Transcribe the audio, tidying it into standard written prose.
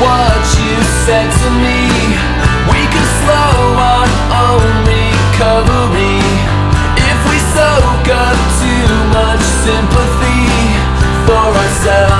what you said to me. We could slow our own recovery if we soak up too much sympathy for ourselves.